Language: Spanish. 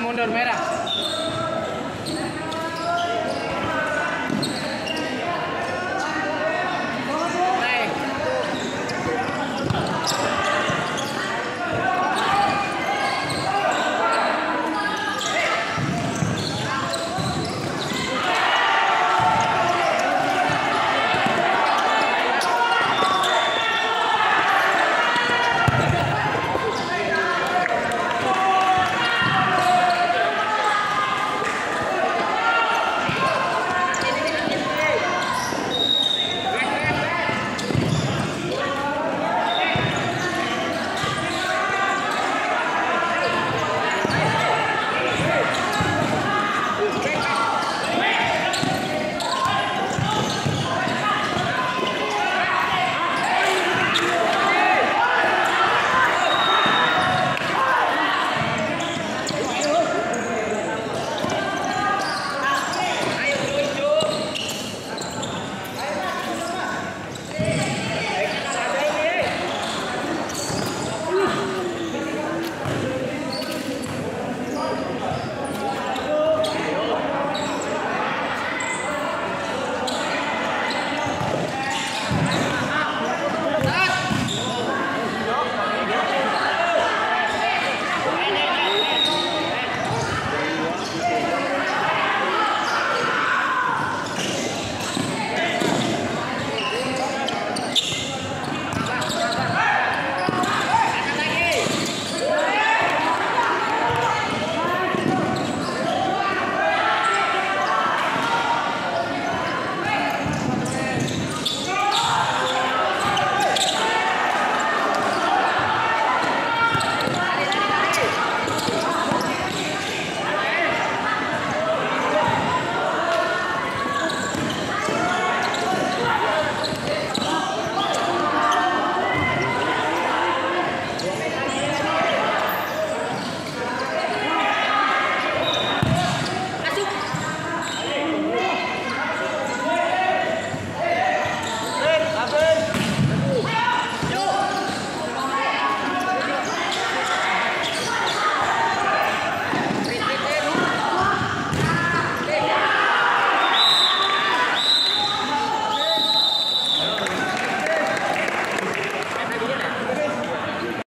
Vamos, Normera.